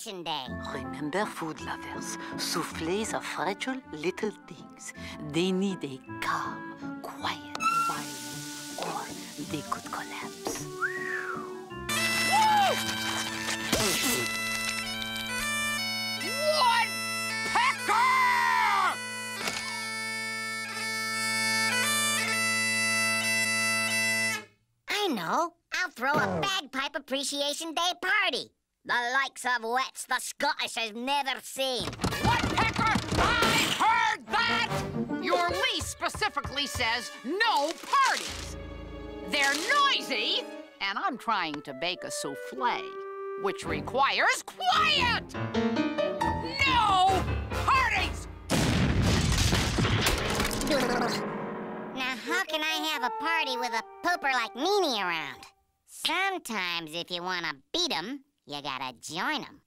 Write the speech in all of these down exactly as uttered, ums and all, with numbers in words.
Celebration Day. Remember, food lovers, soufflés are fragile little things. They need a calm, quiet environment, or they could collapse. Woodpecker! I know. I'll throw a Bagpipe Appreciation Day party. The likes of which the Scottish has never seen. Woodpecker, I heard that! Your lease specifically says no parties. They're noisy, and I'm trying to bake a souffle, which requires quiet! No parties! Now, how can I have a party with a pooper like Meanie around? Sometimes, if you want to beat 'em, you gotta join 'em.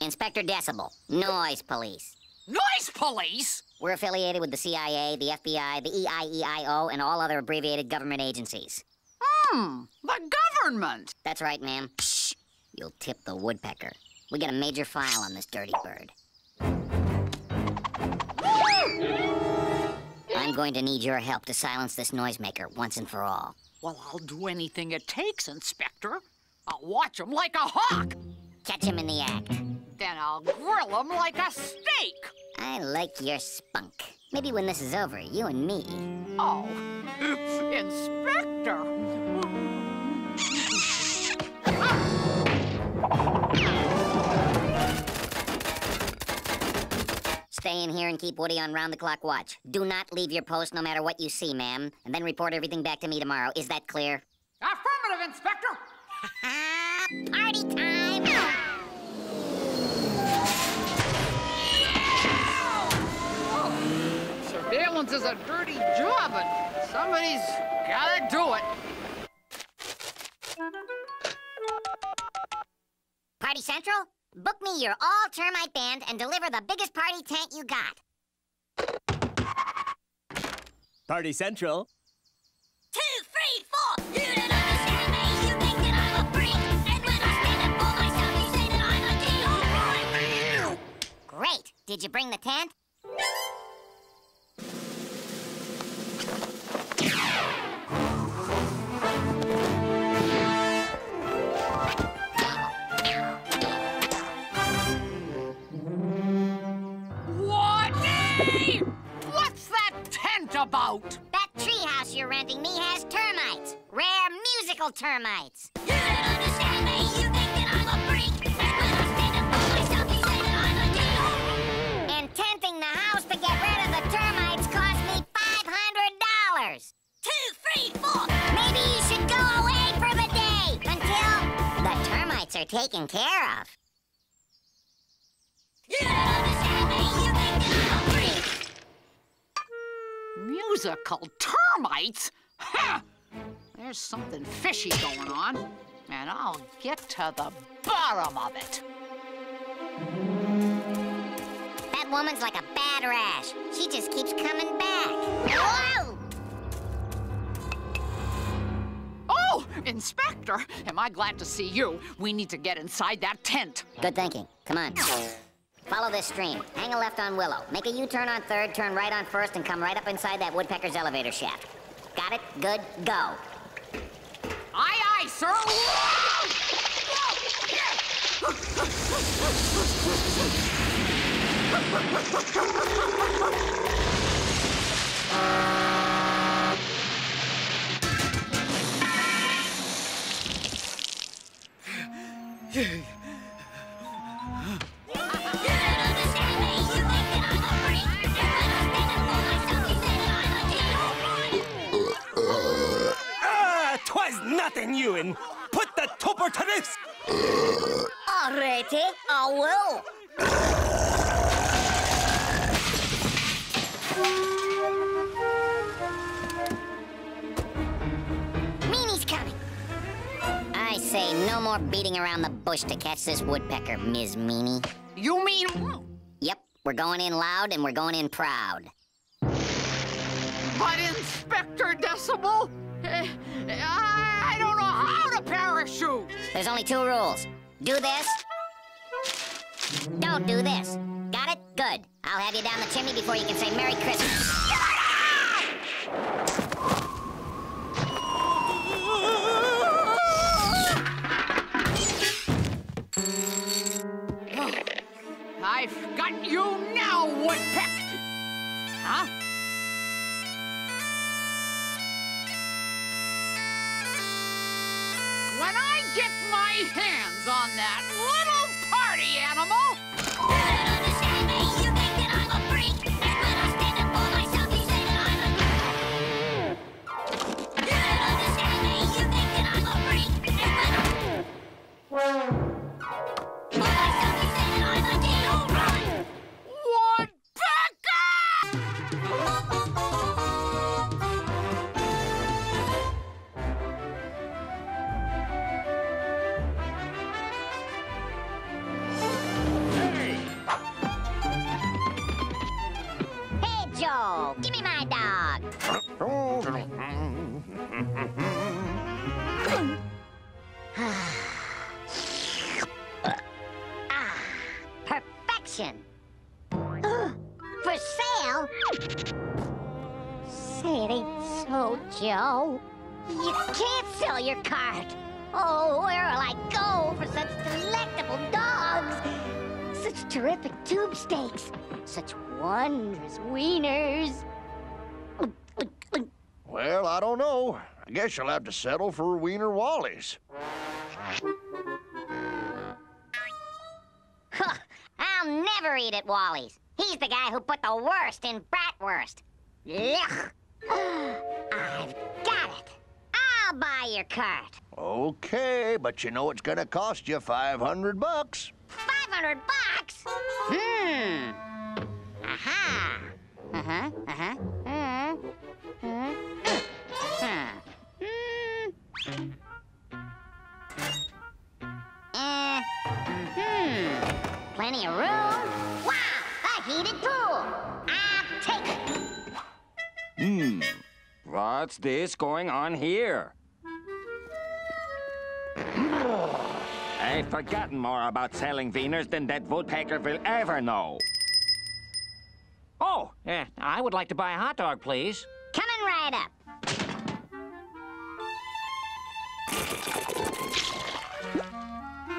Inspector Decibel, Noise Police. Noise Police? We're affiliated with the C I A, the F B I, the E I E I O, and all other abbreviated government agencies. Hmm, the government. That's right, ma'am. Shh, you'll tip the woodpecker. We got a major file on this dirty bird. I'm going to need your help to silence this noisemaker once and for all. Well, I'll do anything it takes, Inspector. I'll watch him like a hawk. Catch him in the act. Then I'll grill him like a steak. I like your spunk. Maybe when this is over, you and me. Oh, Inspector! Stay in here and keep Woody on round-the-clock watch. Do not leave your post no matter what you see, ma'am. And then report everything back to me tomorrow. Is that clear? Affirmative, Inspector! Party time! Surveillance is a dirty job, but somebody's gotta do it. Party Central, book me your all-termite band and deliver the biggest party tent you got. Party Central. Two, three, four. You don't understand me. You think that I'm a freak. And when I stand up for myself, you say that I'm a D O Great. Did you bring the tent? About. That treehouse you're renting me has termites. Rare musical termites. You don't understand me. You think that I'm a freak. And when I stand up for myself, you say that I'm a D O And tenting the house to get rid of the termites cost me five hundred dollars. Two, three, four. Maybe you should go away for the day until the termites are taken care of. You don't understand me. You think that I'm a freak. Musical termites? Ha! There's something fishy going on, and I'll get to the bottom of it. That woman's like a bad rash. She just keeps coming back. Whoa! Oh, Inspector, am I glad to see you. We need to get inside that tent. Good thinking. Come on. Follow this stream. Hang a left on Willow. Make a U-turn on third, turn right on first, and come right up inside that woodpecker's elevator shaft. Got it? Good. Go. Aye, aye, sir. Nothing, Ewan. Put the topper to this. Alrighty, I will. Meanie's coming. I say no more beating around the bush to catch this woodpecker, Miz Meanie. You mean? Yep, we're going in loud and we're going in proud. But Inspector Decibel, I don't know how to parachute! There's only two rules. Do this. Don't do this. Got it? Good. I'll have you down the chimney before you can say Merry Christmas. I've got you now, Woodpecker! Huh? When I get my hands on that little party animal... You don't understand me. You think that I'm a freak. And when I stand up for myself, you say that I'm a freak. You don't understand me. You think that I'm a freak. And when I... Joe, you can't sell your cart. Oh, where'll I go for such delectable dogs? Such terrific tube steaks. Such wondrous wieners. Well, I don't know. I guess you'll have to settle for wiener Wally's. I'll never eat at Wally's. He's the guy who put the worst in bratwurst. Yuck. I've got it. I'll buy your cart. Okay, but you know it's gonna cost you five hundred bucks. five hundred bucks? Hmm. Aha. Uh-huh, uh-huh, uh-huh, uh-huh, uh-huh. Mm. Uh, hmm. Plenty of room. Wow, a heated pool. I'll take it. Hmm, what's this going on here? I've forgotten more about selling wieners than that woodpecker will ever know. Oh, uh, I would like to buy a hot dog, please. Coming right up.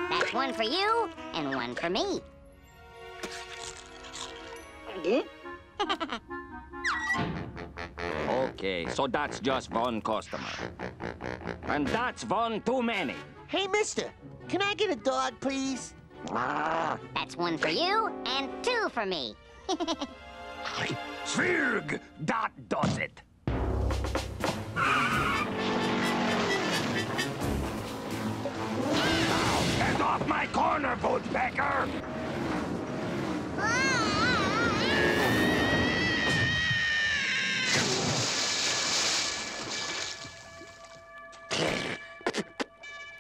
That's one for you and one for me. Okay, so that's just one customer. And that's one too many. Hey, mister, can I get a dog, please? That's one for you and two for me. Zwerg, that does it. Now get off my corner, Woodpecker!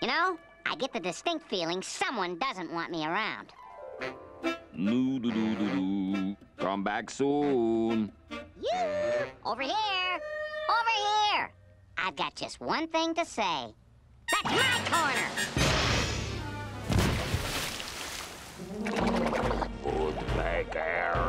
You know, I get the distinct feeling someone doesn't want me around. Doo doo doo doo doo. Come back soon. Yeah. Over here. Over here. I've got just one thing to say. That's my corner. Woodpecker.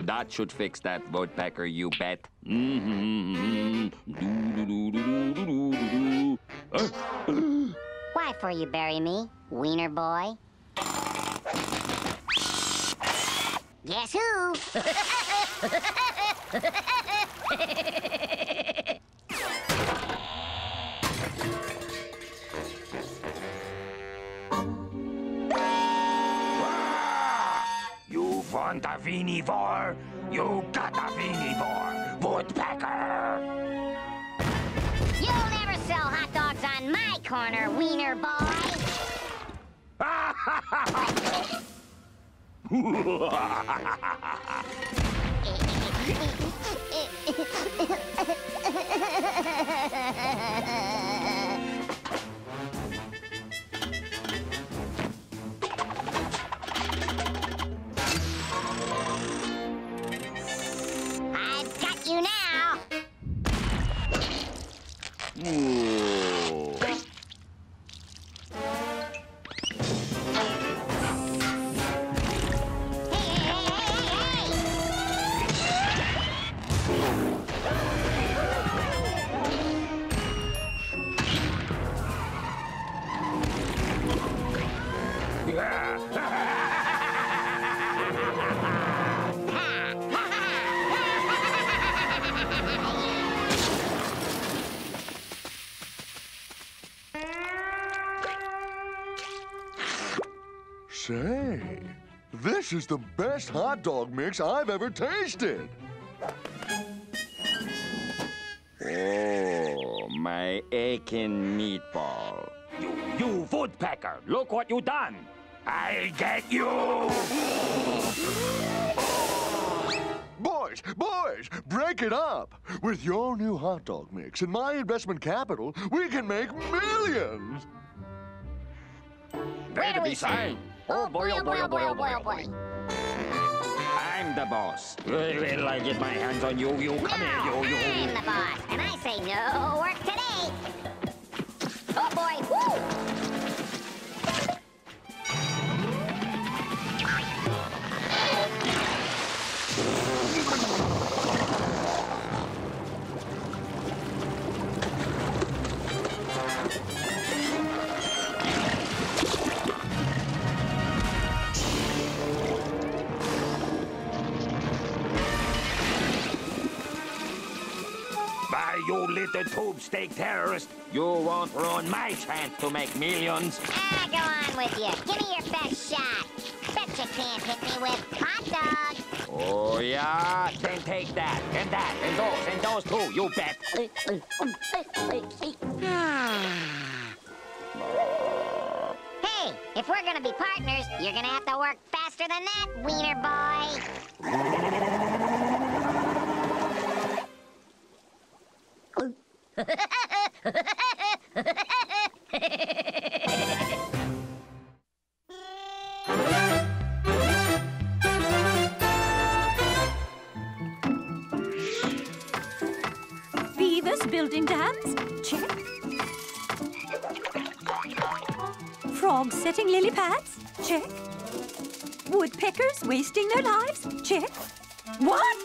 That should fix that, Woodpecker, you bet. Why for you bury me, wiener boy? Guess who? Want a vinivore? You got a vinivore, Woodpecker! You'll never sell hot dogs on my corner, wiener boy! Say, this is the best hot dog mix I've ever tasted. Oh, my aching meatball. You, you woodpecker, look what you done. I'll get you. Boys, boys, break it up. With your new hot dog mix and my investment capital, we can make millions. Better be signed. Oh boy, oh boy, oh boy, oh boy, oh boy. I'm the boss. Will I get my hands on you? You come no, here, you, you. I'm the boss, and I say no work today. Oh boy, woo! You little tube-steak terrorist, you won't ruin my chance to make millions. Ah, go on with you. Give me your best shot. Bet you can't hit me with hot dogs. Oh, yeah? Then take that, and that, and those, and those too, you bet. Hey, if we're gonna be partners, you're gonna have to work faster than that, wiener boy. Beavers building dams? Check. Frogs setting lily pads? Check. Woodpeckers wasting their lives? Check. What?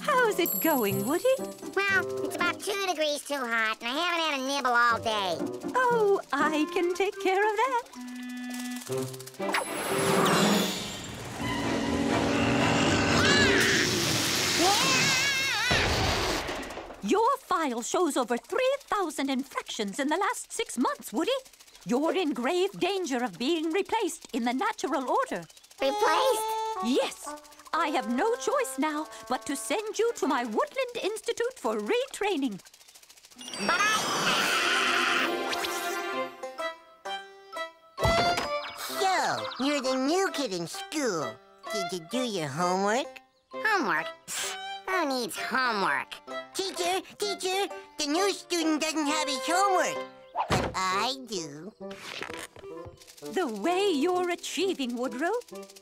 How's it going, Woody? Well, it's about two degrees too hot, and I haven't had a nibble all day. Oh, I can take care of that. Ah! Yeah! Your file shows over three thousand infractions in the last six months, Woody. You're in grave danger of being replaced in the natural order. Replaced? Yes. I have no choice now but to send you to my Woodland Institute for retraining. But I... So, you're the new kid in school. Did you do your homework? Homework? Who needs homework? Teacher, teacher, the new student doesn't have his homework. But I do. The way you're achieving, Woodrow,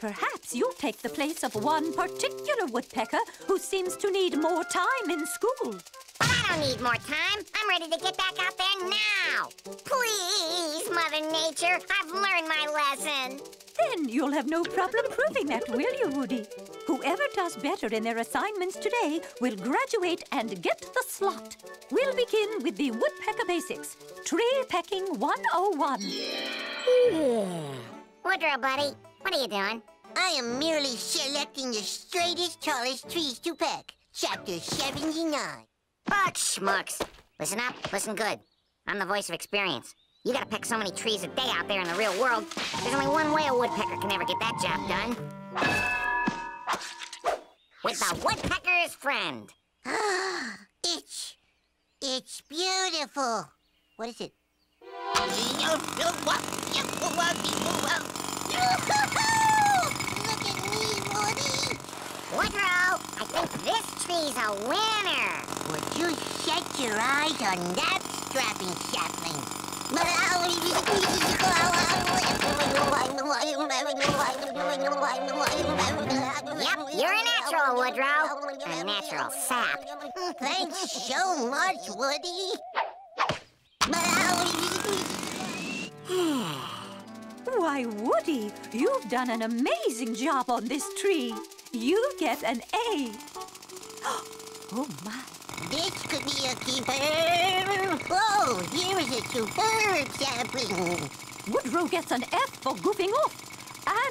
perhaps you'll take the place of one particular woodpecker who seems to need more time in school. But I don't need more time. I'm ready to get back out there now. Please, Mother Nature, I've learned my lesson. Then you'll have no problem proving that, will you, Woody? Whoever does better in their assignments today will graduate and get the slot. We'll begin with the Woodpecker Basics, Tree Pecking one oh one. Yeah. Woodrow, buddy, what are you doing? I am merely selecting the straightest, tallest trees to peck. Chapter seventy-nine. But schmucks. Listen up, listen good. I'm the voice of experience. You gotta peck so many trees a day out there in the real world. There's only one way a woodpecker can ever get that job done. With the woodpecker's friend. It's... it's beautiful. What is it? Look at me, Woody! Woodrow, I think this tree's a winner. Would you shut your eyes on that strapping sapling? Yep, you're a natural, Woodrow. A natural sap. Thanks so much, Woody. Why, Woody, you've done an amazing job on this tree. You get an A. Oh, my. This could be a keeper. Oh, here's a superb sapling. Woodrow gets an F for goofing off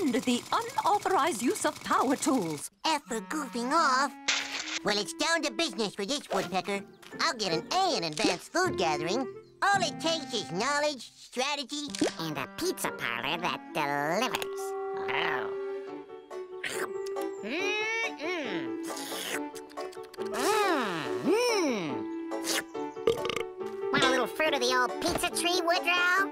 and the unauthorized use of power tools. F for goofing off? Well, it's down to business for this woodpecker. I'll get an A in advanced food gathering. All it takes is knowledge, strategy, and a pizza parlor that delivers. Oh. Mm-mm. Mm-hmm. Want a little fruit of the old pizza tree, Woodrow?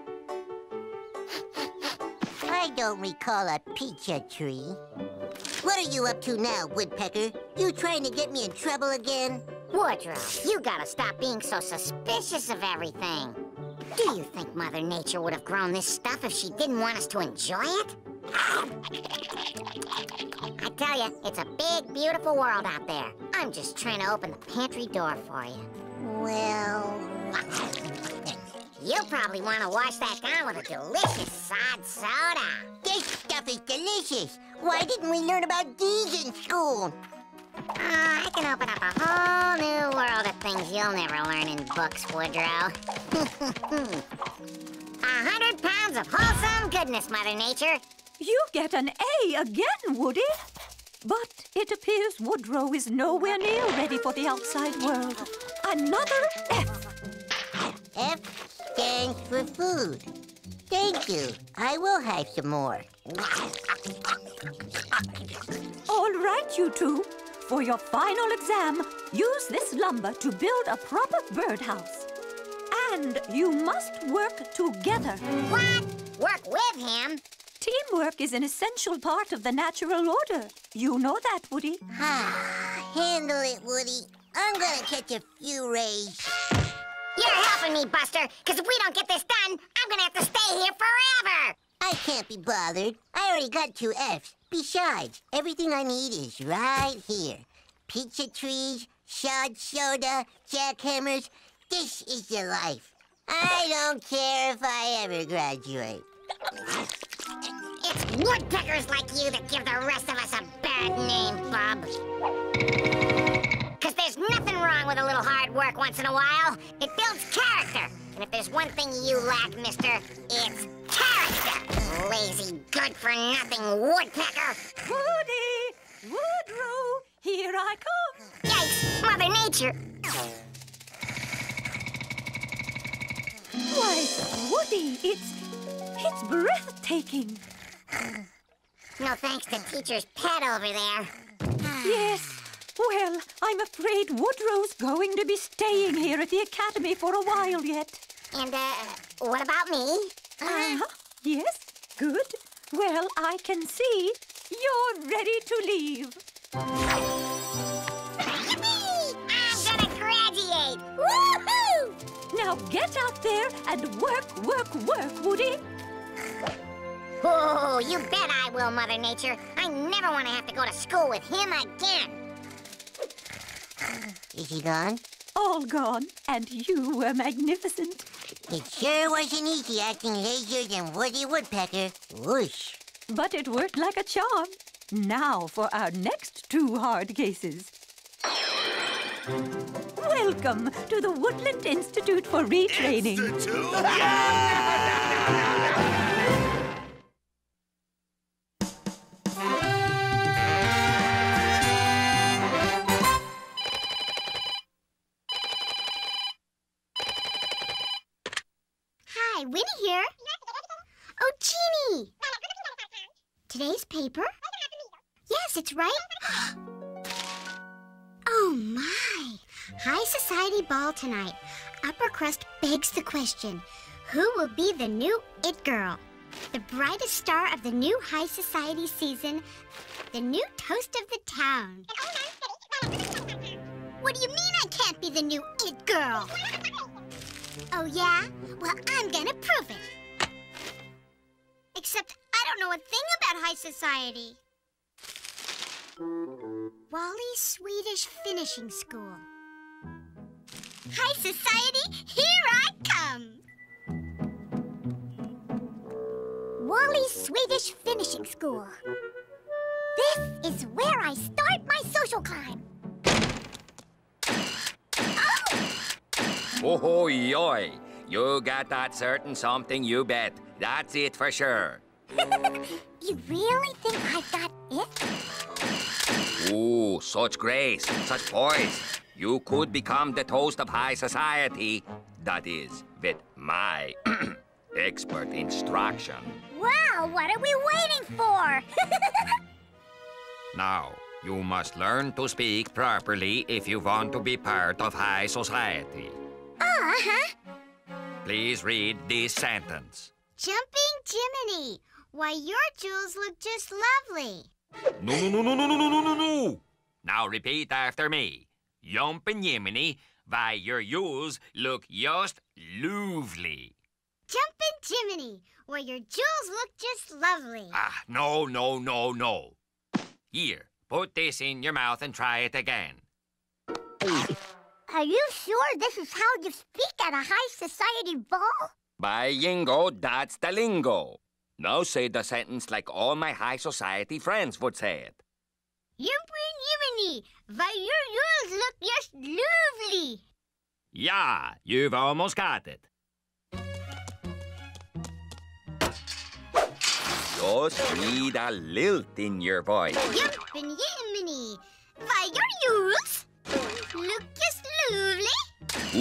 I don't recall a pizza tree. What are you up to now, Woodpecker? You trying to get me in trouble again? Woodrow, you gotta stop being so suspicious of everything. Do you think Mother Nature would have grown this stuff if she didn't want us to enjoy it? I tell you, it's a big, beautiful world out there. I'm just trying to open the pantry door for you. Well... You probably want to wash that down with a delicious sod soda. This stuff is delicious. Why didn't we learn about these in school? Uh, I can open up a whole new world of things you'll never learn in books, Woodrow. A hundred pounds of wholesome goodness, Mother Nature. You get an A again, Woody. But it appears Woodrow is nowhere near ready for the outside world. Another F. F stands for food. Thank you. I will have some more. All right, you two. For your final exam, use this lumber to build a proper birdhouse. And you must work together. What? Work with him? Teamwork is an essential part of the natural order. You know that, Woody. Ah, handle it, Woody. I'm gonna catch a few rays. You're helping me, Buster, because if we don't get this done, I'm gonna have to stay here forever. I can't be bothered. I already got two Fs. Besides, everything I need is right here. Pizza trees, shod soda, jackhammers. This is the life. I don't care if I ever graduate. It's woodpeckers like you that give the rest of us a bad name, Bob. Because there's nothing wrong with a little hard work once in a while. It builds character. And if there's one thing you lack, mister, it's character! Lazy, good-for-nothing woodpecker! Woody! Woodrow! Here I come! Yikes! Mother Nature! Why, Woody, it's... it's breathtaking! No thanks to teacher's pet over there. Yes. Well, I'm afraid Woodrow's going to be staying here at the academy for a while yet. And, uh, what about me? Uh-huh. Yes, good. Well, I can see you're ready to leave. Yippee! I'm gonna graduate! Woo-hoo! Now get out there and work, work, work, Woody. Oh, you bet I will, Mother Nature. I never want to have to go to school with him again. Is he gone? All gone, and you were magnificent. It sure wasn't easy acting lazier than Woody Woodpecker. Whoosh. But it worked like a charm. Now for our next two hard cases. Welcome to the Woodland Institute for Retraining. Institute? Winnie here. Oh, Jeannie! Today's paper? Yes, it's right. Oh, my. High Society Ball tonight. Upper Crust begs the question, who will be the new It Girl? the brightest star of the new high society season, the new toast of the town. What do you mean I can't be the new it girl? Oh, yeah? Well, I'm gonna prove it. Except I don't know a thing about high society. Wally's Swedish Finishing School. High society, here I come! Wally's Swedish Finishing School. This is where I start my social climb. Oh, oh, yoy. You got that certain something, you bet. That's it for sure. You really think I've got it? Ooh, such grace, such poise. You could become the toast of high society. That is, with my expert instruction. Wow, what are we waiting for? Now, you must learn to speak properly if you want to be part of high society. Oh, uh-huh. Please read this sentence. Jumping Jiminy, why your jewels look just lovely. No, no, no, no, no, no, no, no, no. Now repeat after me. Jumping Jiminy, why your jewels look just lovely. Jumping Jiminy, why your jewels look just lovely. Ah, no, no, no, no. Here, put this in your mouth and try it again. Are you sure this is how you speak at a high society ball? By Yingo, that's the lingo. Now say the sentence like all my high society friends would say it. Jumping Jiminy, why your jewels look just lovely. Yeah, you've almost got it. Just need a lilt in your voice. Jumping Jiminy, why your jewels look just lovely.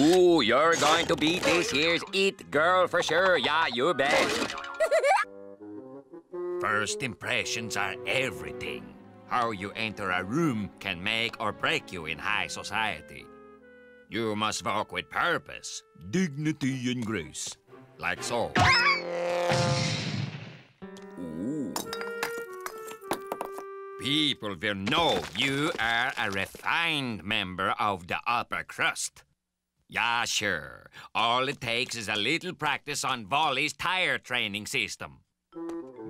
Ooh, you're going to beat this year's It Girl for sure. Yeah, you bet. First impressions are everything. How you enter a room can make or break you in high society. You must walk with purpose, dignity and grace. Like so. Ooh. People will know you are a refined member of the upper crust. Yeah, sure. All it takes is a little practice on Wally's tire training system.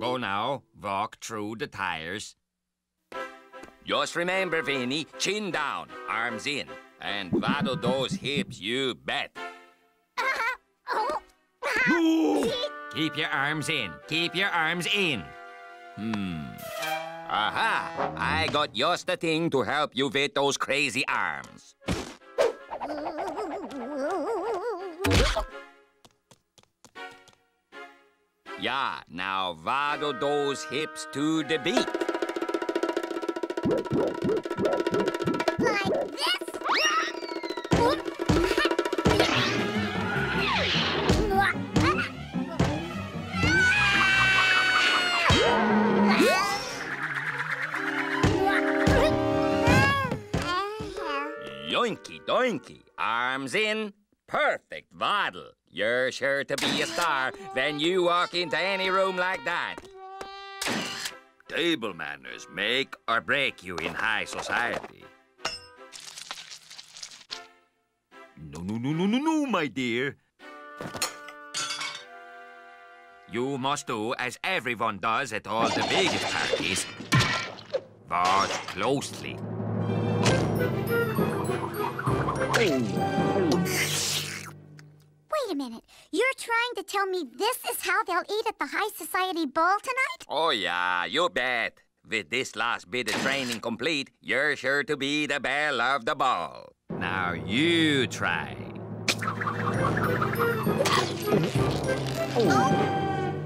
Go now, walk through the tires. Just remember, Vinny, chin down, arms in, and waddle those hips, you bet. Uh-huh. Oh. No! Keep your arms in, keep your arms in. Hmm. Aha! I got just the thing to help you with those crazy arms. Yeah, now waddle those hips to the beat. Like this? Yoinky doinky, arms in. Perfect waddle. You're sure to be a star when you walk into any room like that. Table manners make or break you in high society. No, no, no, no, no, no, my dear. You must do as everyone does at all the biggest parties. Watch closely. Wait a minute. You're trying to tell me this is how they'll eat at the high society ball tonight? Oh, yeah, you bet. With this last bit of training complete, you're sure to be the belle of the ball. Now you try. Oh.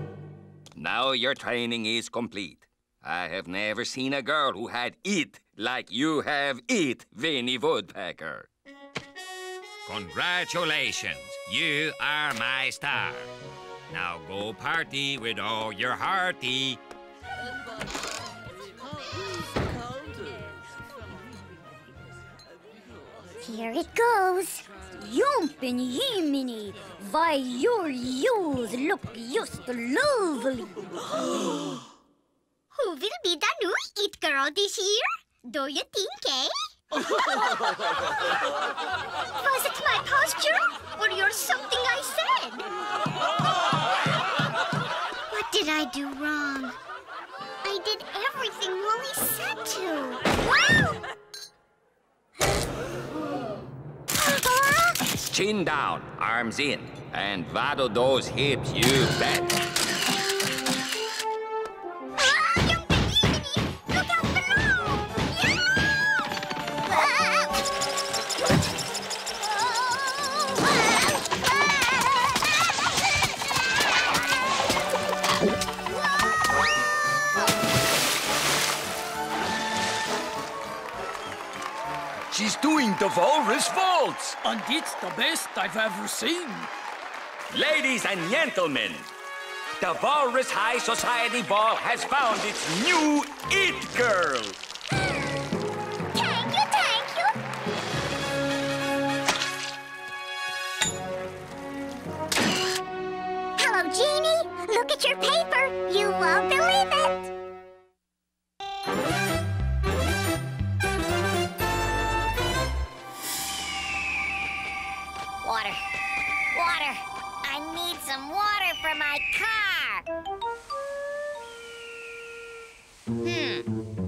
Now your training is complete. I have never seen a girl who had it like you have it, Woody Woodpecker. Congratulations, you are my star. Now go party with all your hearty. Here it goes. Jumpen Jiminy, why your youth look just lovely. Who will be the new It Girl this year? Do you think, eh? Was it my posture or your something I said? What did I do wrong? I did everything Wally said to. Wow! Chin down, arms in, and waddle those hips, you bet. Ah, young baby, look out below! Yeah! Ah. Oh. Ah. She's doing the walrus waltz. And it's the best I've ever seen. Ladies and gentlemen, the Walrus High Society Ball has found its new It Girl. Thank you, thank you. Hello, Jeannie. Look at your paper. You won't believe it. Water. Water. I need some water for my car. Hmm.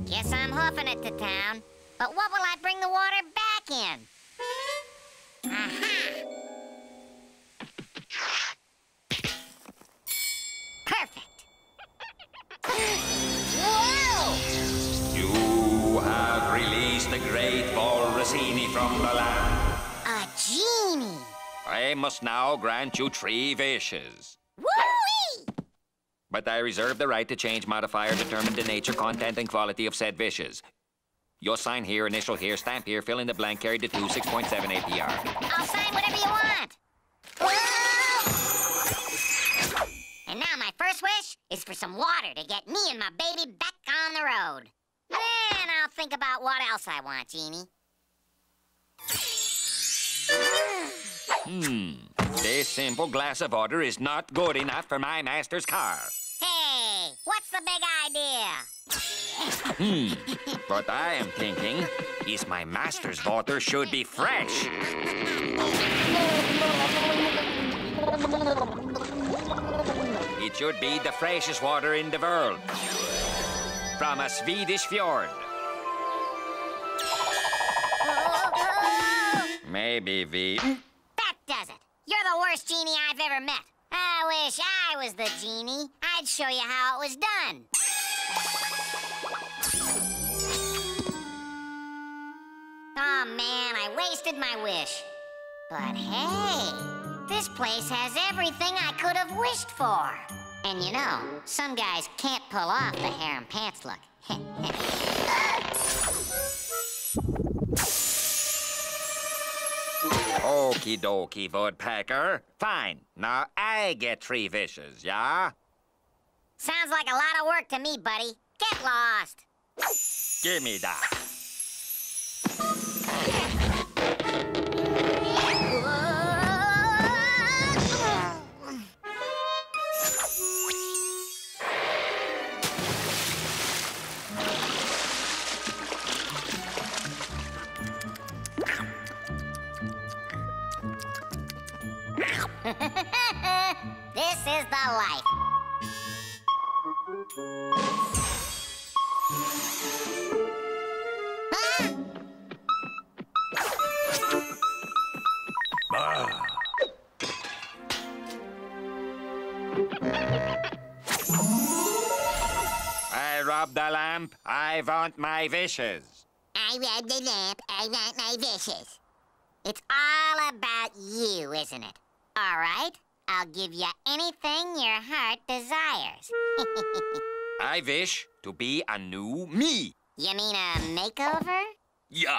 Guess I'm huffing it to town. But what will I bring the water back in? Aha! Perfect. Whoa! You have released the great Walrusini from the land. A genie. I must now grant you three wishes. Woo-wee! But I reserve the right to change, modify, or determine the nature, content, and quality of said wishes. You'll sign here, initial here, stamp here, fill in the blank, carry the two, six point seven A P R. I'll sign whatever you want. Whoa! And now my first wish is for some water to get me and my baby back on the road. Then I'll think about what else I want, Jeannie. Hmm, this simple glass of water is not good enough for my master's car. Hey, what's the big idea? Hmm, what I am thinking is my master's water should be fresh. It should be the freshest water in the world. From a Swedish fjord. Maybe we... That does it. You're the worst genie I've ever met. I wish I was the genie. I'd show you how it was done. Aw, man, I wasted my wish. But hey, this place has everything I could have wished for. And you know, some guys can't pull off the hair and pants look. Okie dokie, Woodpecker. Fine. Now I get three wishes, yeah? Sounds like a lot of work to me, buddy. Get lost. Give me that. This is the life. Huh? Ah. I robbed the lamp. I want my wishes. I robbed the lamp. I want my wishes. It's all about you, isn't it? All right, I'll give you anything your heart desires. I wish to be a new me. You mean a makeover? Yeah,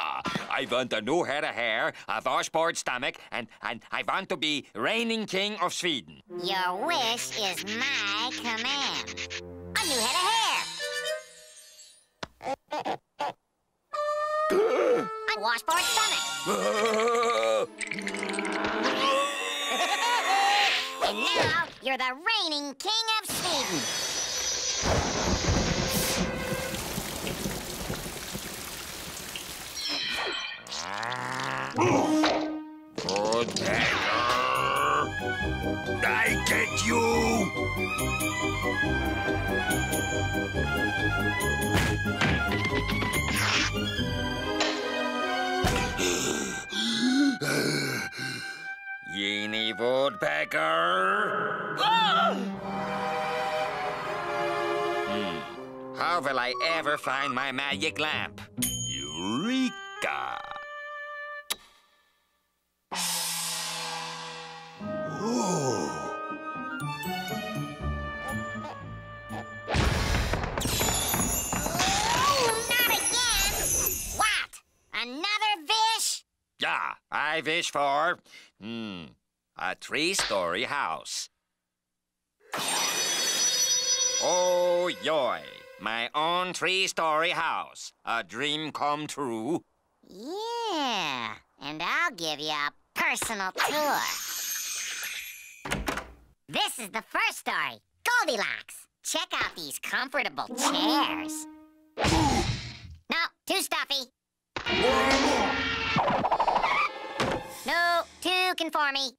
I want a new head of hair, a washboard stomach, and, and I want to be reigning king of Sweden. Your wish is my command. A new head of hair. A washboard stomach. You're the reigning king of Sweden. Woodpecker! I get you! Yeeny Woodpecker! Ah! Hmm. How will I ever find my magic lamp? Eureka! Ooh. Oh, not again! What? Another fish? Yeah, I fish for... Hmm, a three-story house. Oh, yoy, my own three-story house. A dream come true. Yeah, and I'll give you a personal tour. This is the first story, Goldilocks. Check out these comfortable chairs. No, too stuffy. No, too conformy.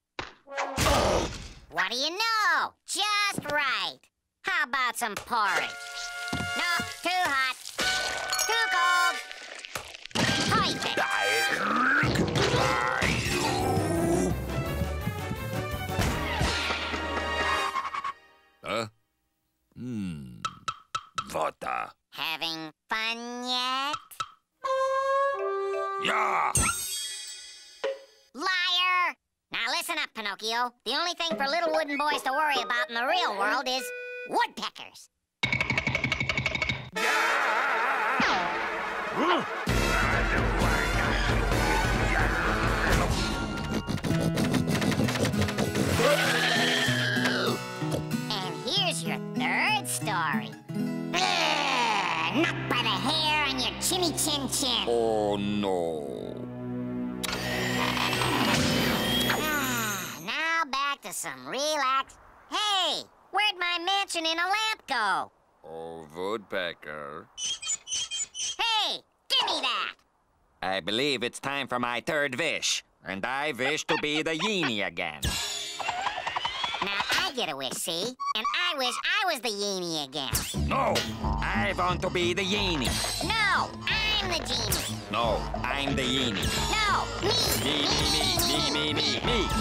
Oh. What do you know? Just right. How about some porridge? No, too hot. Too cold. Poison. Huh? Hmm. What the? Having fun yet? Yeah! Liar! Now listen up, Pinocchio. The only thing for little wooden boys to worry about in the real world is woodpeckers. And here's your third story. Ugh, not by the hair on your chinny chin chin. Oh, no. To some relax. Hey, where'd my mansion in a lamp go? Oh, Woodpecker. Hey, give me that. I believe it's time for my third wish, and I wish to be the Yeenie again. Now I get a wish, see? And I wish I was the Yeenie again. No, I want to be the Yeenie. No, I'm the Genie. No, I'm the Yeenie. No, me, me, me, me, me, me, me, me, me, me, me, me, me.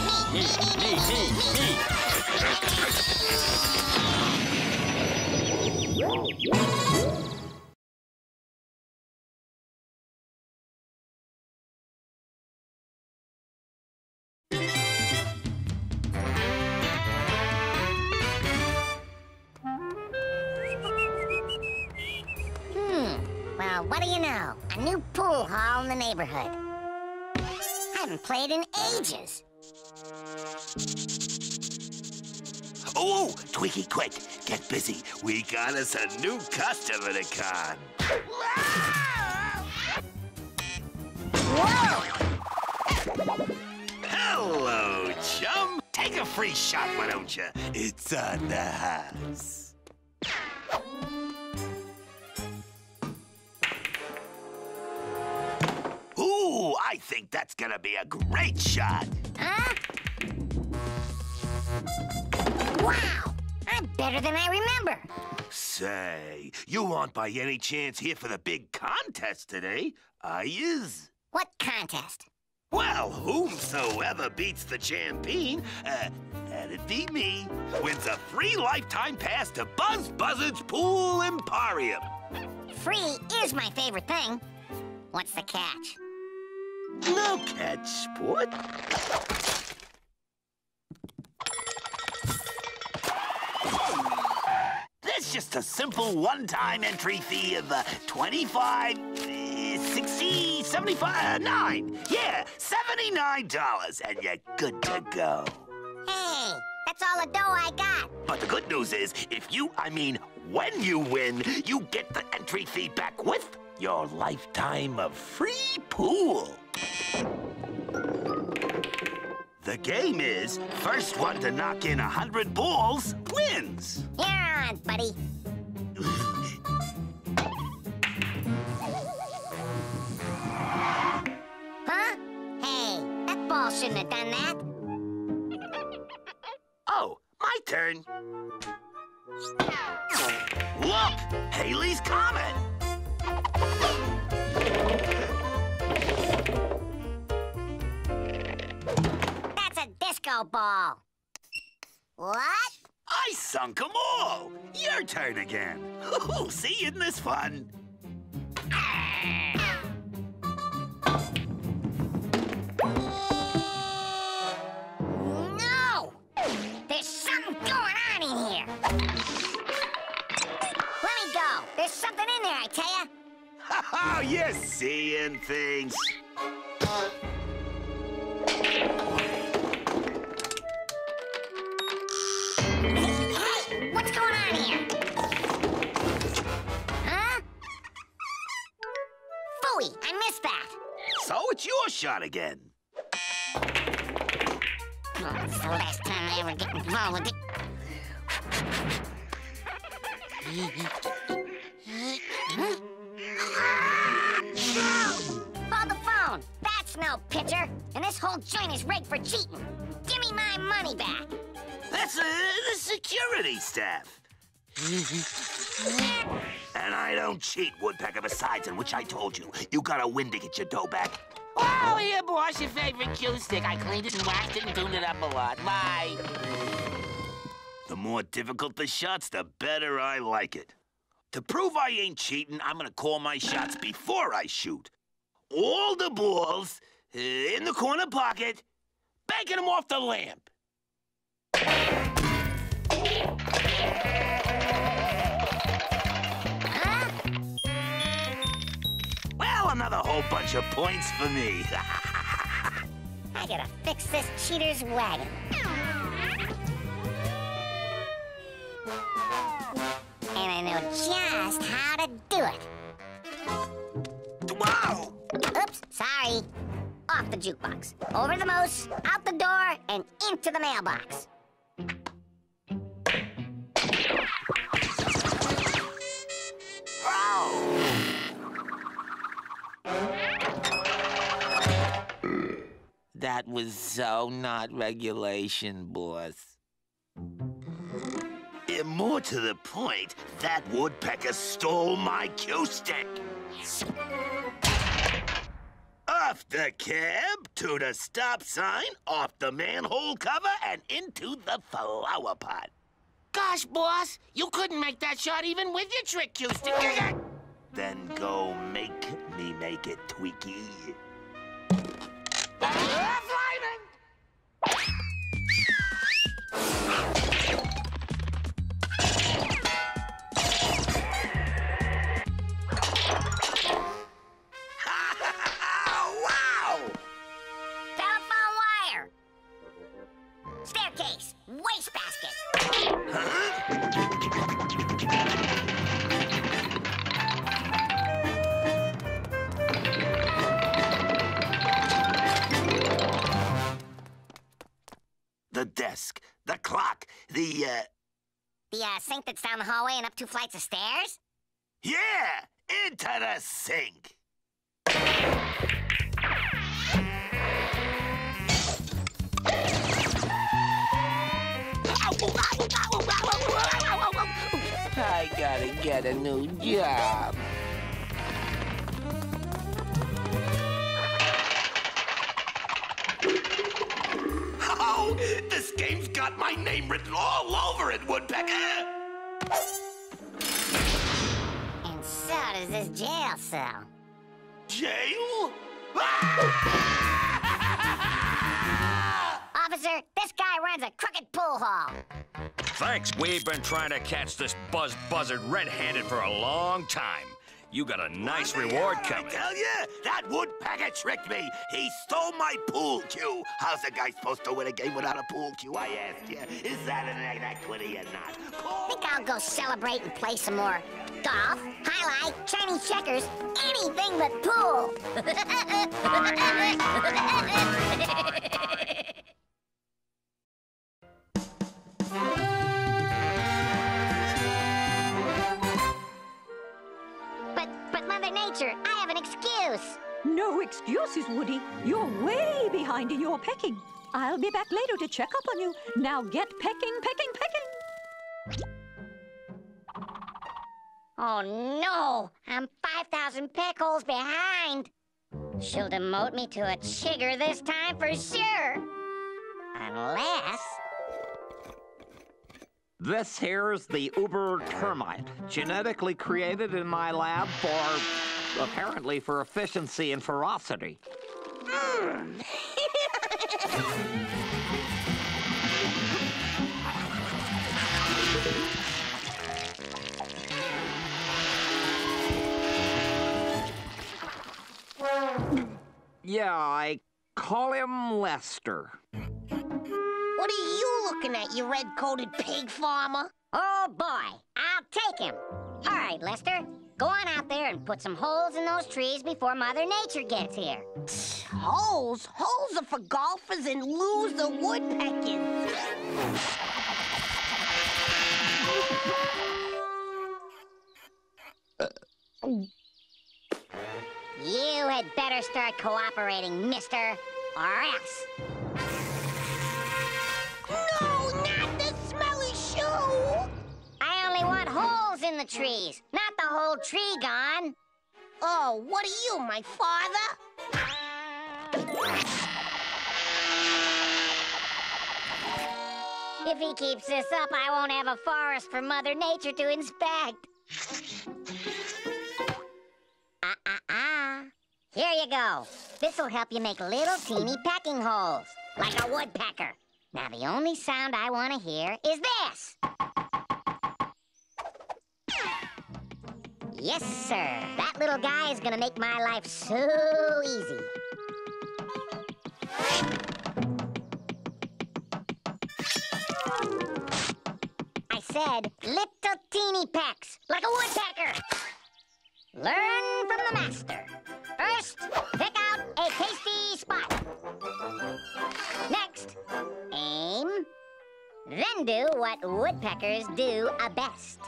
Well, what do you know? A new pool hall in the neighborhood. I haven't played in ages. Oh, Twinkie, quick, get busy. We got us a new customer to con. Whoa! Whoa! Hello, chum. Take a free shot, why don't you? It's on the house. Ooh, I think that's gonna be a great shot. Huh? Wow, I'm better than I remember. Say, you aren't by any chance here for the big contest today, are yous? What contest? Well, whomsoever beats the champion, uh, that'd be me, wins a free lifetime pass to Buzz Buzzard's Pool Emporium. Free is my favorite thing. What's the catch? No catch, sport. There's just a simple one-time entry fee of uh, twenty-five, uh, sixty, seventy-five, uh, nine. Yeah, seventy-nine dollars, and you're good to go. Hey, that's all the dough I got. But the good news is, if you, I mean, when you win, you get the entry fee back with your lifetime of free pool. The game is, first one to knock in a hundred balls wins. Yeah, on, buddy. Huh? Hey, that ball shouldn't have done that. Oh, my turn. Look, Haley's Comet. That's a disco ball. What? I sunk them all. Your turn again. See, isn't this fun? No! There's something going on in here. Let me go. There's something in there, I tell ya. Oh, you're seeing things. Hey, what's going on here? Huh? Phooey, I missed that. So it's your shot again. Oh, that's the last time I ever get involved with it. Huh? Call the phone. That's no pitcher. And this whole joint is rigged for cheating. Give me my money back. That's uh, the security staff. And I don't cheat, Woodpecker. Besides, in which I told you, you gotta win to get your dough back. Oh, here, boss, your favorite cue stick. I cleaned it and waxed it and tuned it up a lot. Bye. The more difficult the shots, the better I like it. To prove I ain't cheating, I'm gonna call my shots before I shoot. All the balls uh, in the corner pocket, banking them off the lamp. Huh? Well, another whole bunch of points for me. I gotta fix this cheater's wagon. And I know just how to do it. Wow! Oops, sorry. Off the jukebox, over the mouse, out the door, and into the mailbox. Oh! That was so not regulation, boss. More to the point, that woodpecker stole my cue stick. Off the cab, to the stop sign, off the manhole cover, and into the flower pot. Gosh, boss, you couldn't make that shot even with your trick cue stick. Then go make me make it, Tweaky. Sink that's down the hallway and up two flights of stairs? Yeah! Into the sink! I gotta get a new job. Oh, this game's got my name written all over it, Woodpecker! And so does this jail cell. Jail? Officer, this guy runs a crooked pool hall. Thanks, we've been trying to catch this Buzz Buzzard red-handed for a long time. You got a nice well, reward God, coming. I tell you, that woodpecker tricked me. He stole my pool cue. How's a guy supposed to win a game without a pool cue, I ask you? Is that an equity or not? Call Think I'll go celebrate and play some more golf, highlight, Chinese checkers, anything but pool. Nature, I have an excuse. No excuses, Woody. You're way behind in your pecking. I'll be back later to check up on you. Now get pecking, pecking, pecking. Oh, no! I'm five thousand peck holes behind. She'll demote me to a chigger this time for sure. Unless... This here's the uber termite, genetically created in my lab for... apparently for efficiency and ferocity. Mm. Yeah, I call him Lester. What are you looking at, you red-coated pig farmer? Oh, boy, I'll take him. All right, Lester, go on out there and put some holes in those trees before Mother Nature gets here. Psh, holes? Holes are for golfers and loser woodpeckers. uh. You had better start cooperating, mister, or else. No, not the smelly shoe! I only want holes in the trees, not the whole tree gone. Oh, what are you, my father? If he keeps this up, I won't have a forest for Mother Nature to inspect. Ah, here you go. This'll help you make little teeny pecking holes, like a woodpecker. Now the only sound I want to hear is this. Yes, sir. That little guy is gonna make my life so easy. I said little teeny pecks, like a woodpecker. Learn from the master. First, pick out a tasty spot. Next, aim. Then do what woodpeckers do a best.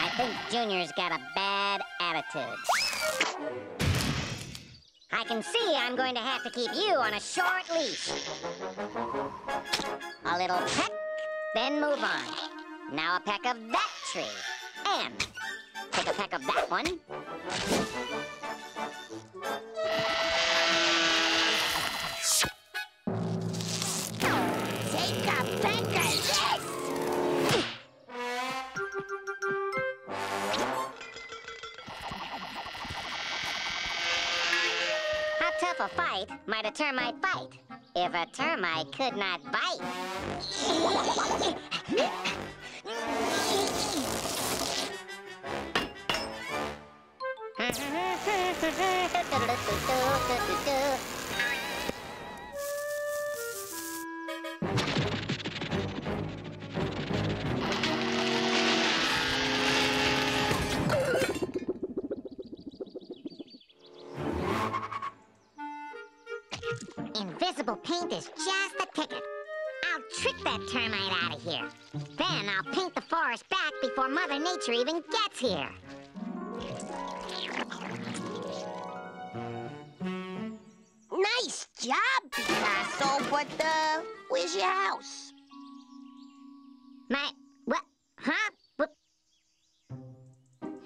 I think Junior's got a bad attitude. I can see I'm going to have to keep you on a short leash. A little peck, then move on. Now a peck of that tree. And take a peck of that one. Take a peck of this! Tough a fight might a termite bite, if a termite could not bite. Invisible paint is just the ticket. I'll trick that termite out of here. Then I'll paint the forest back before Mother Nature even gets here. Nice job, Picasso, but, uh, where's your house? My... what? Huh? What?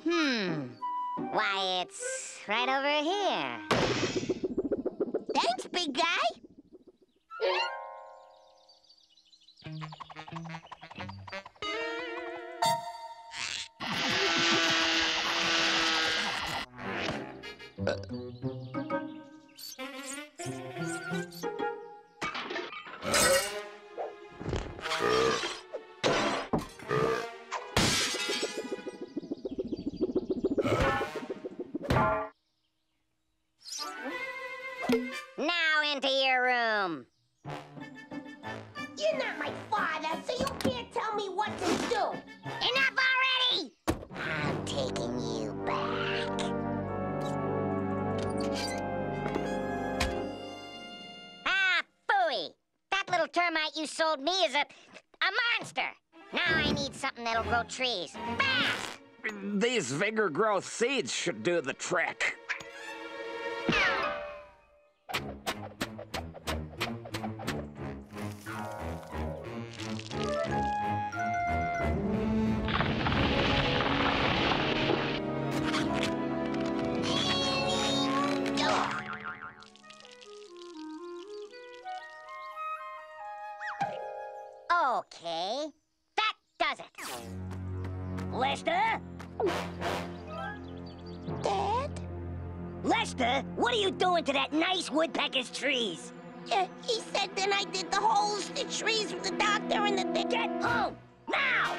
Hmm. Why, it's right over here. Thanks, big guy. Uh. Into your room. You're not my father, so you can't tell me what to do. Enough already! I'm taking you back. Ah, termite you sold me is a... a monster! Now I need something that'll grow trees. Fast! These vigor growth seeds should do the trick. Okay, that does it. Lester? Dad? Lester, what are you doing to that nice woodpecker's trees? Uh, he said then I did the holes, the trees with the doctor and the... Get home! Now!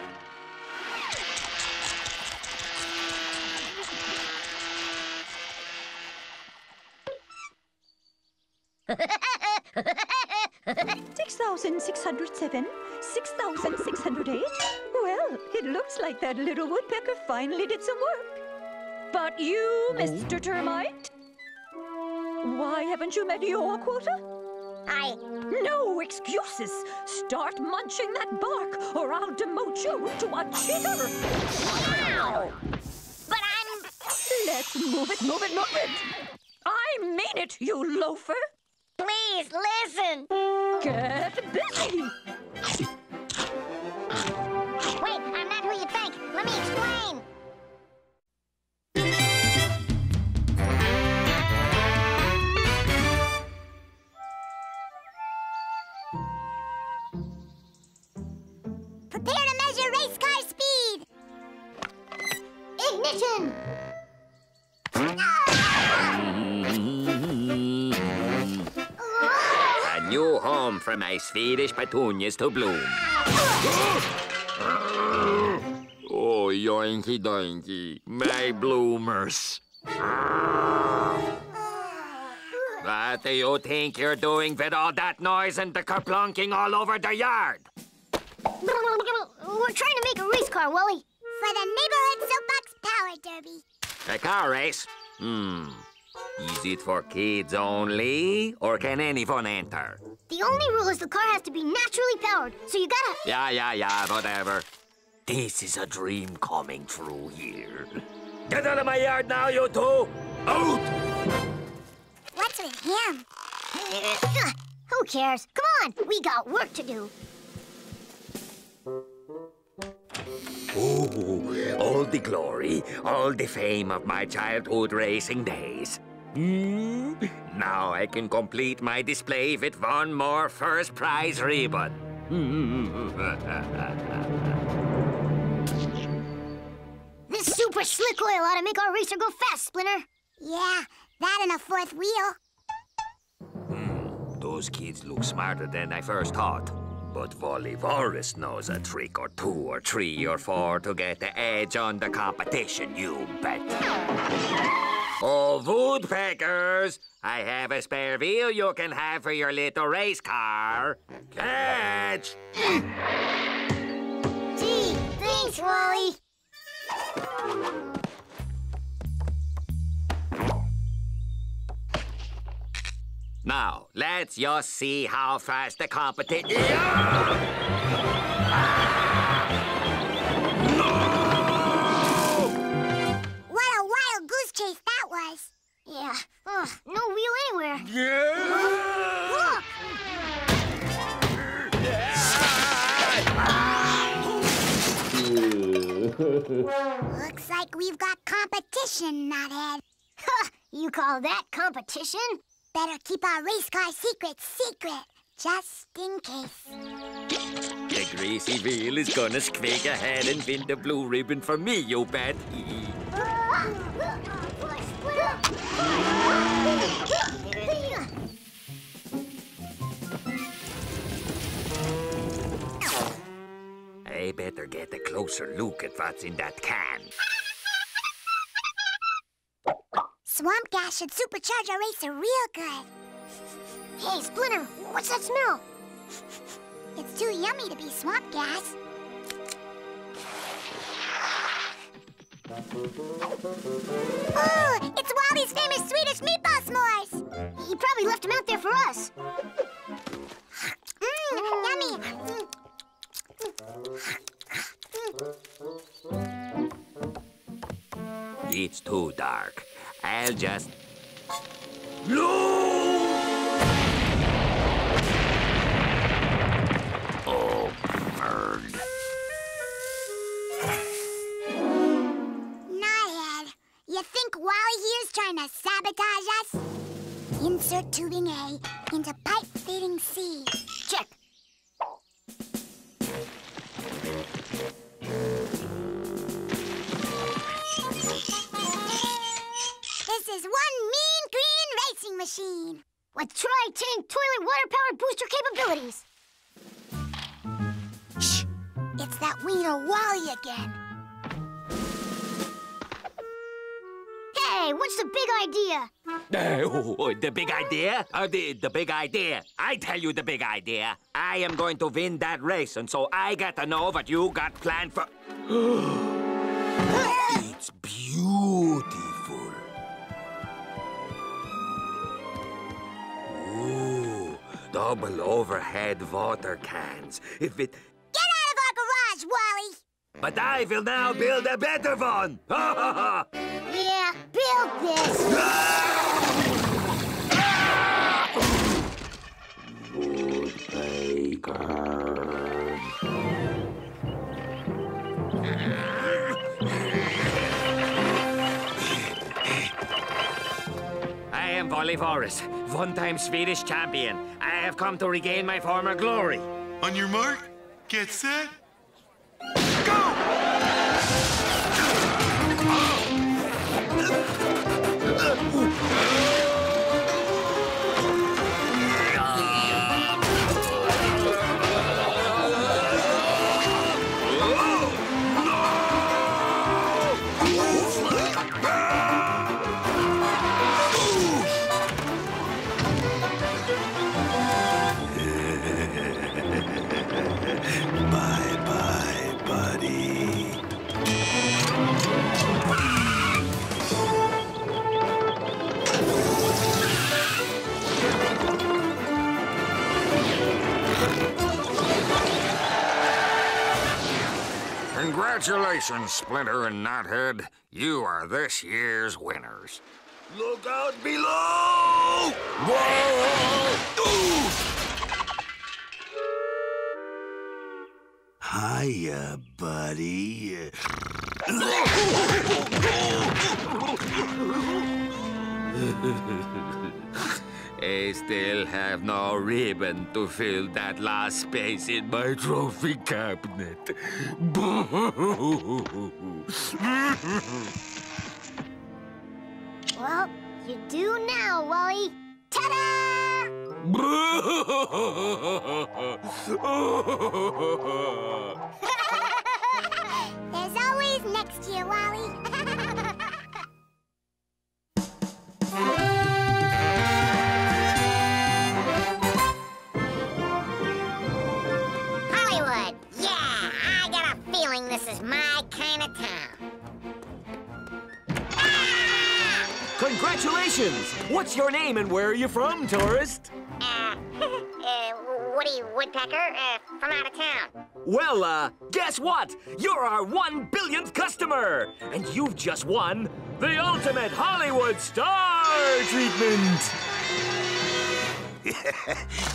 six thousand six hundred seven, six thousand six hundred eight. Well, it looks like that little woodpecker finally did some work. But you, Mister Termite, why haven't you met your quota? I... No excuses. Start munching that bark, or I'll demote you to a cheater. Wow! But I'm... Let's move it, move it, move it. I mean it, you loafer. Please, listen! Get busy! Wait, I'm not who you think. Let me explain. Prepare to measure race car speed! Ignition! New home for my Swedish petunias to bloom. Oh, yoinky doinky, my bloomers. What do you think you're doing with all that noise and the kerplunking all over the yard? We're trying to make a race car, Wally. For the neighborhood soapbox power derby. A car race? Hmm. Is it for kids only, or can anyone enter? The only rule is the car has to be naturally powered, so you gotta... Yeah, yeah, yeah, whatever. This is a dream coming true here. Get out of my yard now, you two! Out! What's with him? Who cares? Come on, we got work to do. Ooh, all the glory, all the fame of my childhood racing days. Mm, now I can complete my display with one more first prize ribbon. This super slick oil ought to make our racer go fast, Splinter. Yeah, that and a fourth wheel. Mm, those kids look smarter than I first thought. But Bolivaris knows a trick or two or three or four to get the edge on the competition, you bet. Oh, woodpeckers, I have a spare wheel you can have for your little race car. Catch! Gee, thanks, Wally. Now, let's just see how fast the competition... No! What a wild goose chase that was. Yeah. Ugh, no wheel anywhere. Yeah. Look! Looks like we've got competition, Nuthead. Huh, you call that competition? Better keep our race car secrets secret, just in case. The greasy wheel is gonna squeak ahead and win the blue ribbon for me, you bet. I better get a closer look at what's in that can. Swamp gas should supercharge our racer real good. Hey, Splinter, what's that smell? It's too yummy to be swamp gas. Ooh, it's Wally's famous Swedish meatball s'mores. He probably left them out there for us. Mmm, too dark. I'll just... No! Oh, bird. Naiad, you think Wally here's trying to sabotage us? Insert tubing A into pipe fitting C. Check. This is one mean green racing machine with tri-tank toilet water-powered booster capabilities. Shh! It's that wiener Wally again. Hey, what's the big idea? Uh, oh, oh, the big idea? Uh, the, the big idea. I tell you the big idea. I am going to win that race, and so I got to know what you got planned for... It's beautiful. Ooh, double overhead water cans. If it... Get out of our garage, Wally! But I will now build a better one! Ha ha ha! Yeah, build this! Ah! Ah! Woodpecker. I am Bolivaris, one-time Swedish champion. I have come to regain my former glory. On your mark, get set, Congratulations, Splinter and Knothead. You are this year's winners. Look out below! Whoa! Hiya, buddy. I still have no ribbon to fill that last space in my trophy cabinet. Well, you do now, Wally. Ta-da! There's always next year, Wally. This is my kind of town. Ah! Congratulations! What's your name and where are you from, tourist? Uh, uh Woody Woodpecker, uh, from out of town. Well, uh, guess what? You're our one billionth customer! And you've just won the ultimate Hollywood star treatment!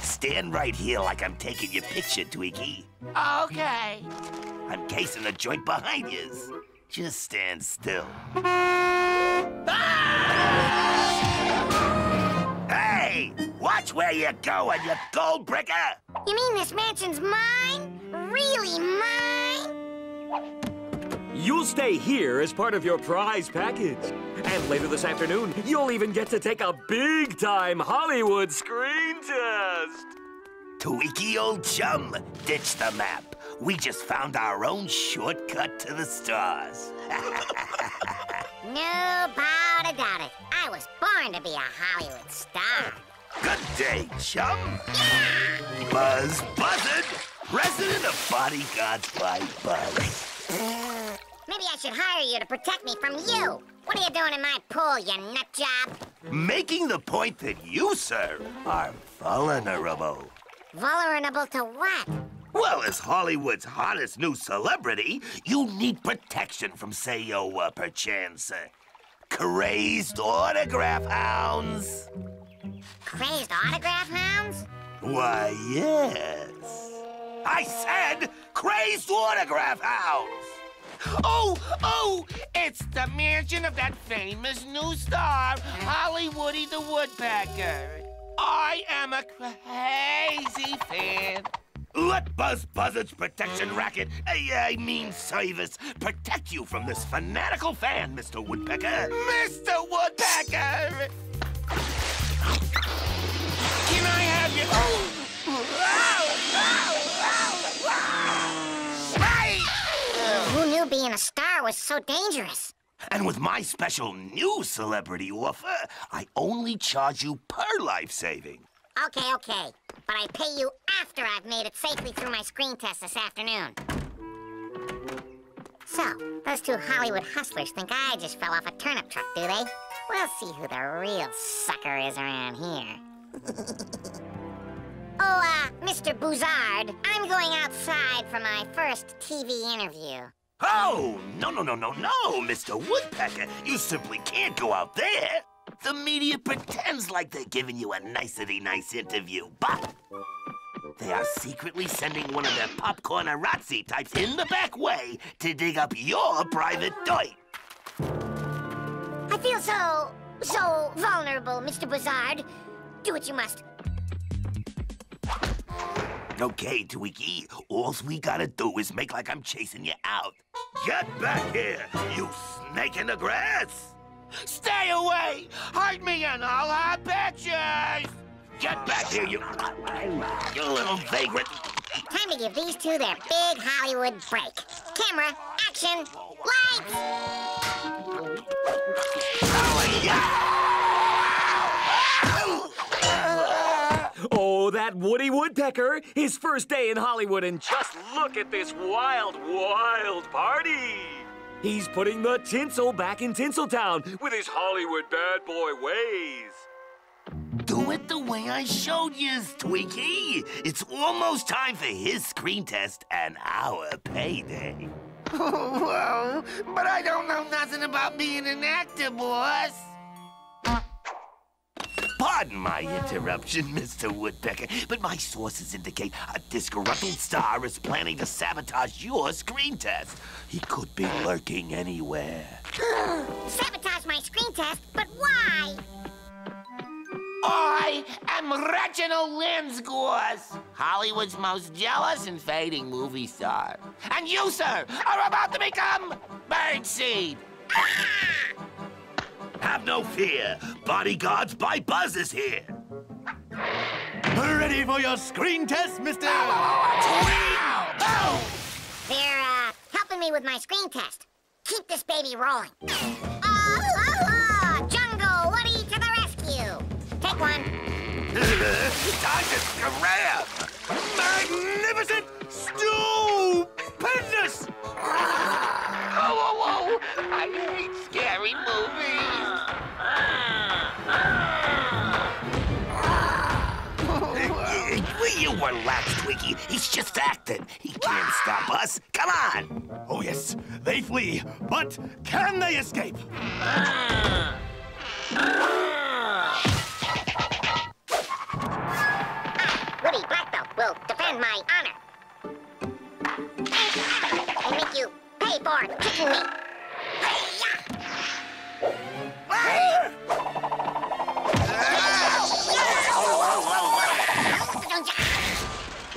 Stand right here like I'm taking your picture, Twiggy. Okay. I'm casing the joint behind yous. Just stand still. Ah! Hey! Watch where you're going, you gold bricker! You mean this mansion's mine? Really mine? You'll stay here as part of your prize package. And later this afternoon, you'll even get to take a big-time Hollywood screen test. Tweaky old chum, ditch the map. We just found our own shortcut to the stars. No doubt about it. I was born to be a Hollywood star. Good day, chum. Yeah! Buzz Buzzard, president of Bodyguard by Buzz. Maybe I should hire you to protect me from you. What are you doing in my pool, you nutjob? Making the point that you, sir, are vulnerable. Vulnerable to what? Well, as Hollywood's hottest new celebrity, you need protection from, say, your uh, perchance, uh, Crazed autograph hounds. Crazed autograph hounds? Why, yes. I said crazed autograph hounds. Oh, oh, it's the mansion of that famous new star, Holly Woody the Woodpecker. I am a crazy fan. Let Buzz Buzzard's protection racket, I, I mean service, protect you from this fanatical fan, Mister Woodpecker. Mister Woodpecker! Can I have your... Oh! Ow! Ow! Ow! Ow! Hey! Who knew being a star was so dangerous? And with my special new celebrity offer, I only charge you per life saving. Okay, okay. But I pay you after I've made it safely through my screen test this afternoon. So, those two Hollywood hustlers think I just fell off a turnip truck, do they? We'll see who the real sucker is around here. oh, uh, Mister Buzzard, I'm going outside for my first T V interview. Oh, no, no, no, no, no, Mister Woodpecker. You simply can't go out there. The media pretends like they're giving you a nicety-nice interview, but they are secretly sending one of their popcorn-arazzi types in the back way to dig up your private doit. I feel so, so vulnerable, Mister Buzzard. Do what you must. Okay, Twiggy, all we gotta do is make like I'm chasing you out. Get back here, you snake in the grass! Stay away! Hurt me and I'll have pictures! Get back here, you, you little vagrant! Time to give these two their big Hollywood break. Camera, action, lights! Oh, yeah! oh, that Woody Woodpecker! His first day in Hollywood, and just look at this wild, wild party! He's putting the tinsel back in Tinseltown with his Hollywood bad boy ways. Do it the way I showed you, Tweaky. It's almost time for his screen test and our payday. Whoa, but I don't know nothing about being an actor, boss. Pardon my interruption, Mister Woodpecker, but my sources indicate a disgruntled star is planning to sabotage your screen test. He could be lurking anywhere. Sabotage my screen test? But why? I am Reginald Lindsgors, Hollywood's most jealous and fading movie star. And you, sir, are about to become birdseed. Ah! Have no fear. Bodyguards by Buzz is here. Ready for your screen test, Mister Wow! Oh! They're, uh, helping me with my screen test. Keep this baby rolling. Oh, oh, oh! Jungle Woody to the rescue. Take one. Time to grab. Magnificent! Stupendous! Oh, oh, oh! I hate scary movies. You relax, Twiggy. He's just acting. He can't stop us. Come on. Oh, yes. They flee. But can they escape? Uh, uh. I, Woody Black Belt, will defend my honor. And make you pay for kicking me. Hey-ya!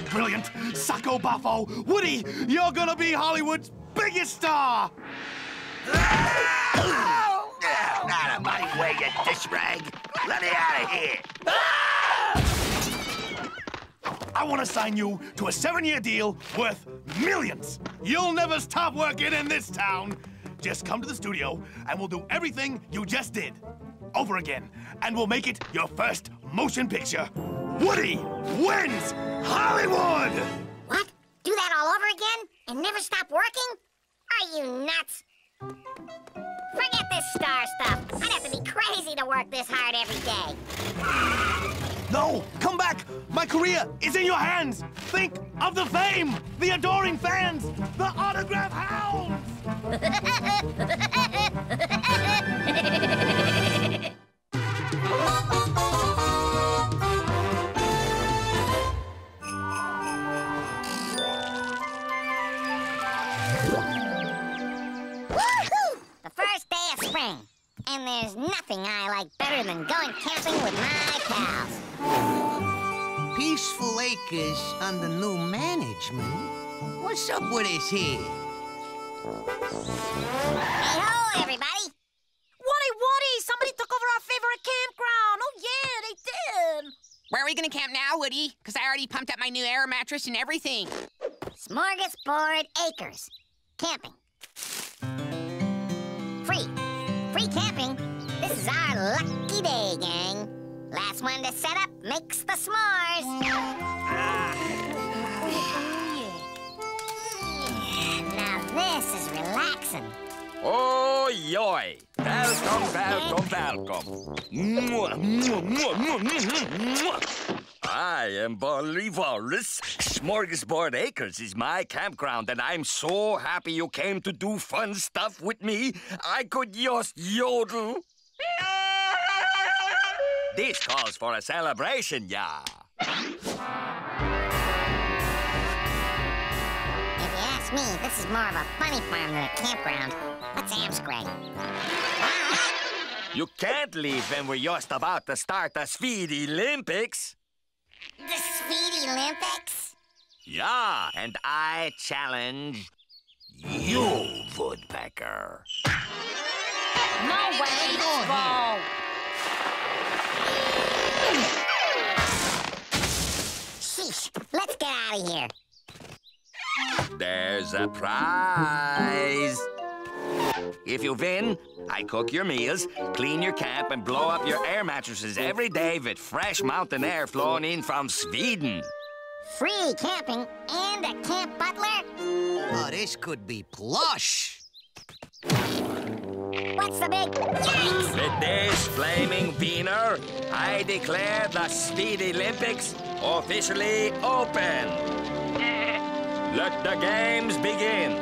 Brilliant, Sacco Buffo. Woody, you're gonna be Hollywood's biggest star! Oh, no, out of my way, you dish rag! Let me out of here! I want to sign you to a seven-year deal worth millions. You'll never stop working in this town. Just come to the studio, and we'll do everything you just did. Over again, and we'll make it your first motion picture. Woody wins Hollywood! What? Do that all over again? And never stop working? Are you nuts? Forget this star stuff. I'd have to be crazy to work this hard every day. No, come back. My career is in your hands. Think of the fame, the adoring fans, the autograph hounds. And there's nothing I like better than going camping with my pals. Peaceful Acres under new management? What's up with this here? Hey-ho, everybody! Woody, Woody! Somebody took over our favorite campground! Oh, yeah, they did! Where are we gonna camp now, Woody? Because I already pumped up my new air mattress and everything. Smorgasbord Acres. Camping. Free. Free camping. This is our lucky day, gang. Last one to set up makes the s'mores. Ah. Now this is relaxing. Oh, yoy. Welcome, welcome, welcome. I am Bolivaris. Smorgasbord Acres is my campground, and I'm so happy you came to do fun stuff with me. I could just yodel. This calls for a celebration, yeah. If you ask me, this is more of a funny farm than a campground. That's amscray. You can't leave when we're just about to start the Speed Olympics. The Speed Olympics? Yeah, and I challenge you, Woodpecker. No way, go! Sheesh, let's get out of here. There's a prize. If you win, I cook your meals, clean your camp, and blow up your air mattresses every day with fresh mountain air flown in from Sweden. Free camping and a camp butler? Oh, this could be plush. What's the big yikes? With this flaming wiener, I declare the Speed Olympics officially open. Let the games begin.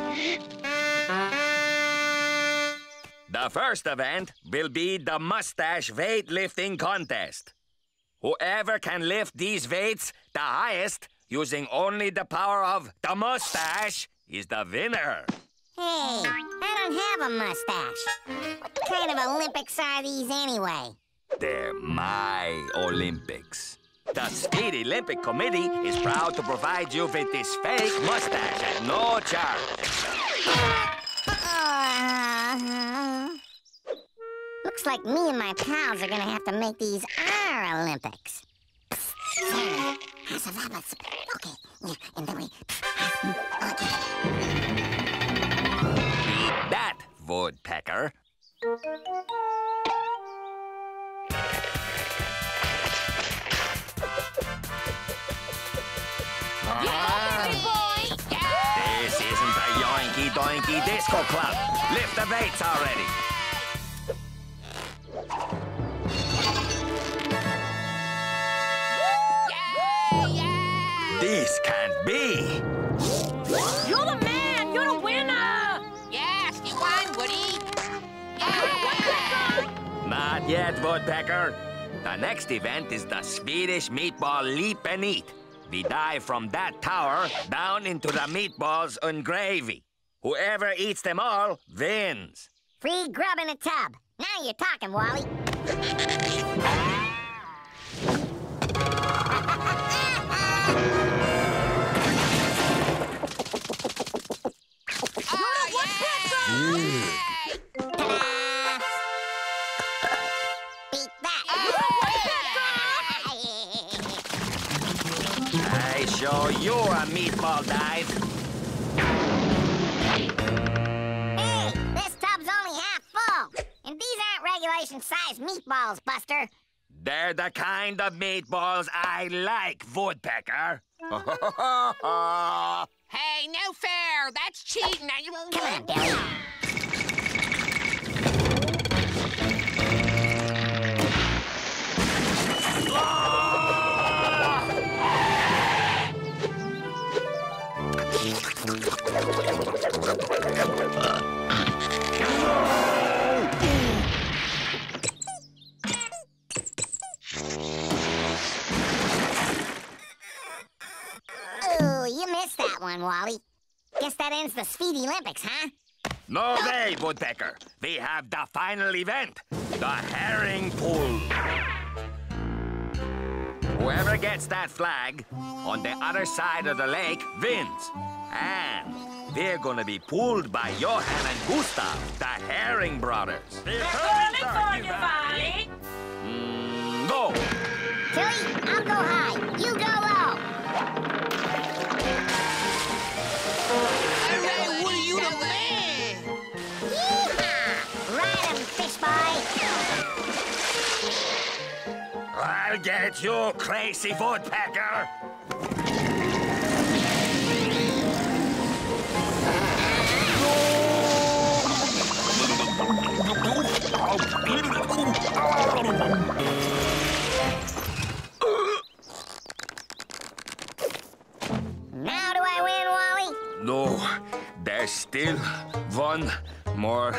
The first event will be the mustache weightlifting contest. Whoever can lift these weights the highest using only the power of the mustache is the winner. Hey, I don't have a mustache. What kind of Olympics are these anyway? They're my Olympics. The Speed Olympic Committee is proud to provide you with this fake mustache at no charge. Uh, looks like me and my pals are gonna have to make these our Olympics. Okay, yeah, and then we. Okay. Eat that, Woodpecker. Doinky Disco Club. Lift the weights already. Yeah, yeah. This can't be. You're the man. You're the winner. Yes, you won, Woody. Yeah. Not yet, Woodpecker. The next event is the Swedish meatball leap and eat. We dive from that tower down into the meatballs and gravy. Whoever eats them all wins. Free grub in a tub. Now you're talking, Wally. Oh, yeah! Beat that. I show you a meatball dive. Size meatballs, Buster. They're the kind of meatballs I like, Woodpecker. Hey, no fair. That's cheating. Come on, Billy. Oh! that one, Wally. Guess that ends the Speed Olympics, huh? No way, Woodpecker. We have the final event, the herring pool. Whoever gets that flag on the other side of the lake wins. And they're gonna be pulled by Johan and Gustav, the Herring Brothers. They're coming for you, Wally. Mm, go. Tilly, I'll go high. You go low. All right, Woody, you the man. Yeehaw! Ride him, fish boy. I'll get you, crazy woodpecker. Now do I win, Wally? No, there's still one more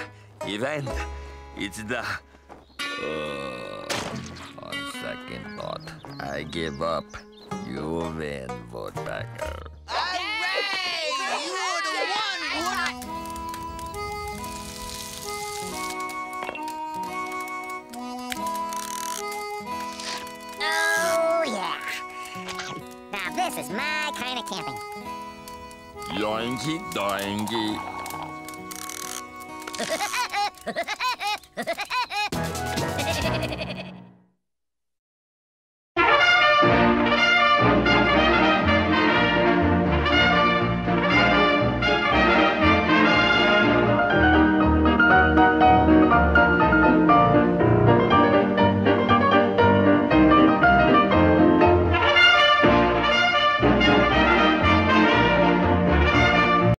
event. It's the... Uh, on second thought, I give up. You win, Woodpecker. This is my kind of camping. Yoinky doinky.